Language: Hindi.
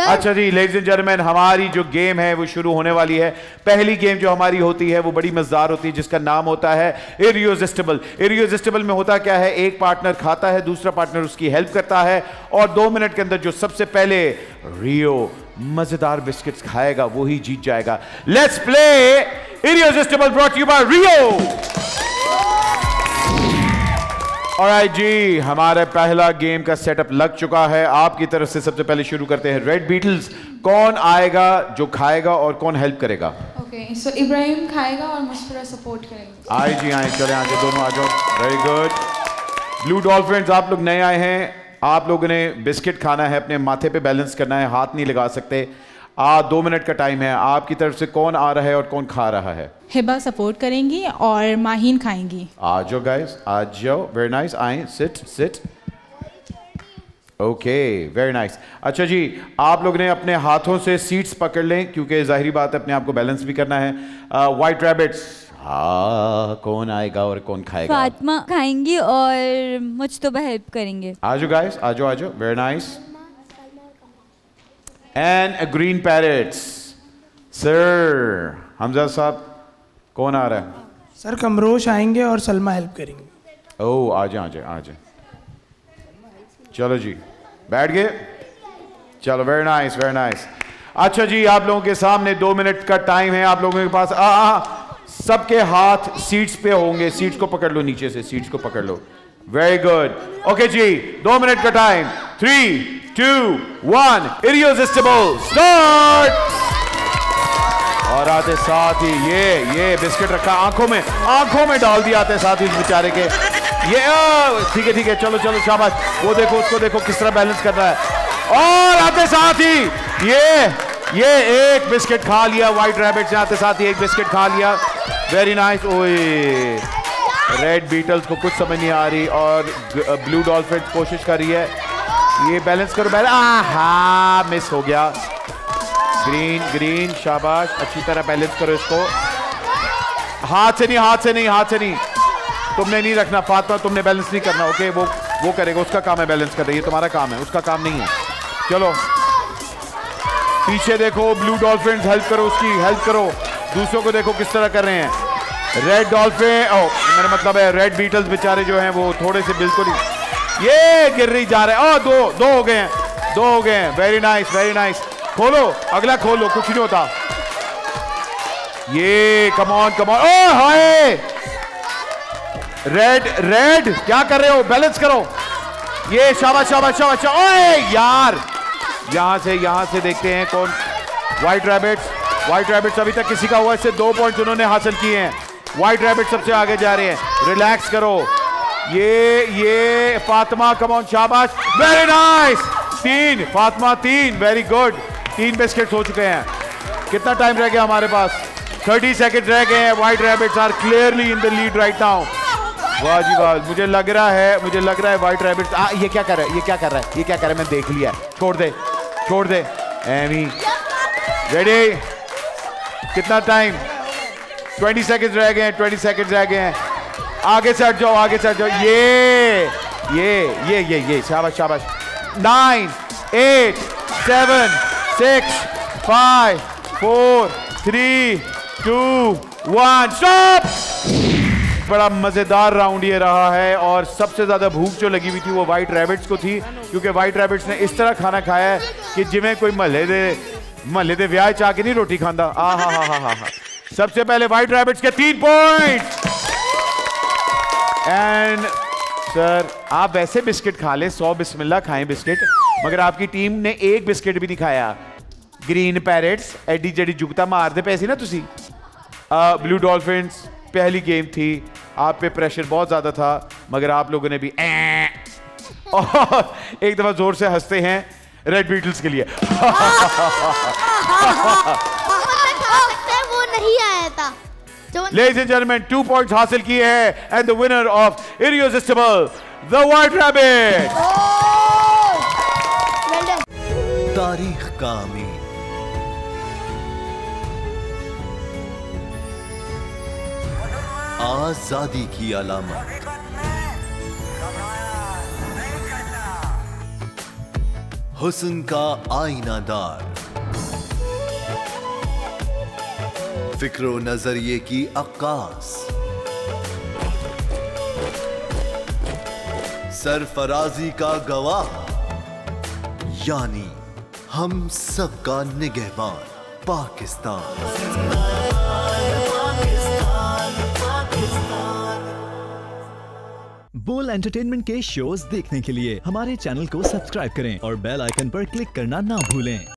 अच्छा जी लेडीज एंड जर्मन, हमारी जो गेम है वो शुरू होने वाली है। पहली गेम जो हमारी होती है वो बड़ी मजेदार होती है, जिसका नाम होता है इरियोजिस्टिबल। इरियोजिस्टिबल में होता क्या है, एक पार्टनर खाता है, दूसरा पार्टनर उसकी हेल्प करता है और 2 मिनट के अंदर जो सबसे पहले रियो मजेदार बिस्किट्स खाएगा वही जीत जाएगा। Let's play irresistible brought you by Rio. Alright जी, हमारा पहला गेम का सेटअप लग चुका है। आपकी तरफ से सबसे पहले शुरू करते हैं रेड बीटल्स। कौन आएगा जो खाएगा और कौन हेल्प करेगा? ओके, सो इब्राहिम खाएगा और मुस्फरा सपोर्ट करेगा। आए जी आए, चले आगे दोनों आ जाओ। Very good. ब्लू डॉल्फिन्स, आप लोग नए आए हैं, आप लोगों ने बिस्किट खाना है, अपने माथे पे बैलेंस करना है, हाथ नहीं लगा सकते। 2 मिनट का टाइम है। आपकी तरफ से कौन आ रहा है और कौन खा रहा है? हिबा सपोर्ट करेंगी और माहीन खाएंगी। आ जाओ गाइस, आ जाओ। वेरी नाइस, आए, sit sit. Okay, very nice. अच्छा जी, आप लोग ने अपने हाथों से सीट्स पकड़ लें क्योंकि जाहिर बात है अपने आप को बैलेंस भी करना है। व्हाइट रैबिट्स, हाँ, कौन आएगा और कौन खाएगा? फातिमा खाएंगी और मुझ तो हेल्प करेंगे। आ जाओ गाइस, आ जाओ, आ जाओ। Very nice. And green parrots, sir Hamza साहब, कौन आ रहा है? सर कमरोश आएंगे और सलमा हेल्प करेंगे। ओह, आ जाए, आ जाए, आ जाए। चलो जी, बैठ गए, चलो। Very nice, very nice. अच्छा जी, आप लोगों के सामने 2 मिनट का टाइम है। आप लोगों के पास सबके हाथ सीट्स पे होंगे। सीट्स को पकड़ लो, नीचे से सीट्स को पकड़ लो। Very good. ओके जी, 2 मिनट का टाइम। 3, 2, 1, irresistible start. और आते साथ ही ये बिस्किट रखा, आंखों में डाल दिया आते साथ ही इस बेचारे के। ये ठीक है, ठीक है, चलो चलो, शाबाश। वो देखो, उसको देखो किस तरह बैलेंस कर रहा है। और आते साथ ही ये एक बिस्किट खा लिया व्हाइट रैबिट ने। आते साथ ही एक बिस्किट खा लिया। Very nice. ओए, रेड बीटल्स को कुछ समझ नहीं आ रही और ब्लू डॉल्फिन कोशिश कर रही है। ये बैलेंस करो, बैलेंस। आहा, मिस हो गया। ग्रीन ग्रीन, शाबाश, अच्छी तरह बैलेंस करो इसको। हाथ से नहीं, हाथ से नहीं, हाथ से नहीं, तुमने नहीं रखना फातिमा, तुमने बैलेंस नहीं करना। ओके, वो करेगा, उसका काम है बैलेंस करना। ये तुम्हारा काम है, उसका काम नहीं है। चलो पीछे देखो, ब्लू डॉल्फिन हेल्प करो, उसकी हेल्प करो। दूसरों को देखो किस तरह कर रहे हैं। रेड डॉल्फिन, मेरा मतलब है रेड बीटल्स बेचारे जो हैं वो थोड़े से बिल्कुल ही ये गिर रही जा रहे हैं। दो हो गए हैं, 2 हो गए हैं। Very nice, very nice. खोलो, अगला खोलो, कुछ नहीं होता। ये कमॉन कमॉन। ओ हाय, रेड रेड क्या कर रहे हो, बैलेंस करो। ये शाबाश शाबाश शाबाश। ओए यार, यहां से देखते हैं कौन। व्हाइट रैबिट्स अभी तक किसी का हुआ इससे 2 पॉइंट उन्होंने हासिल किए हैं। व्हाइट रैबिट सबसे आगे जा रहे हैं। रिलैक्स करो। ये फातिमा, कमॉन, शाबाश। Very nice, 3 Fatima, 3। Very good, 3 biscuit हो चुके हैं। कितना टाइम रह गया हमारे पास? 30 सेकेंड रह गए हैं। White rabbits are clearly in the lead right now. वाह जी वाह, मुझे लग रहा है व्हाइट रैबिट्स ये क्या कर रहा है, मैंने देख लिया। छोड़ दे एमी। रेडी, कितना टाइम? 20 सेकेंड रह गए हैं, 20 सेकेंड रह गए हैं। आगे से हट जाओ, आगे से हट जाओ। ये शाबाश शाबाश। 9, 8, 7, 6, 5, 4, 3, 2, 1 स्टॉप। बड़ा मजेदार राउंड ये रहा है और सबसे ज्यादा भूख जो लगी हुई थी वो व्हाइट रैबिट्स को थी क्योंकि व्हाइट रैबिट्स ने इस तरह खाना खाया है कि जिमें कोई महल्ले दे ब्याह चा के नहीं रोटी खांदा। आहा। सबसे पहले व्हाइट रैबिट्स के 3 पॉइंट। एंड सर, आप वैसे बिस्किट खा ले, 100 बिस्मिल्ला खाएं बिस्किट, मगर आपकी टीम ने एक बिस्किट भी नहीं खाया। ग्रीन पैरेट्स एडी जड़ी जुगता मार दे पैसे ना तुसी। ब्लू डॉल्फिन्स, पहली गेम थी, आप पे प्रेशर बहुत ज़्यादा था मगर आप लोगों ने भी और एक दफ़ा जोर से हंसते हैं रेड बीटल्स के लिए। वो नहीं आया था। Ladies and gentlemen, 2 पॉइंट्स हासिल किए हैं and the winner of Irresistible, the White Rabbit. Well done. तारीख का अमीर, आजादी की अलामत, हुस्न का आईनादार, फिक्रो नजरिए की अक्कास, सरफराजी का गवाह, यानी हम सब का निगहबान पाकिस्तान। बोल एंटरटेनमेंट के शोज देखने के लिए हमारे चैनल को सब्सक्राइब करें और बेल आइकन पर क्लिक करना ना भूलें।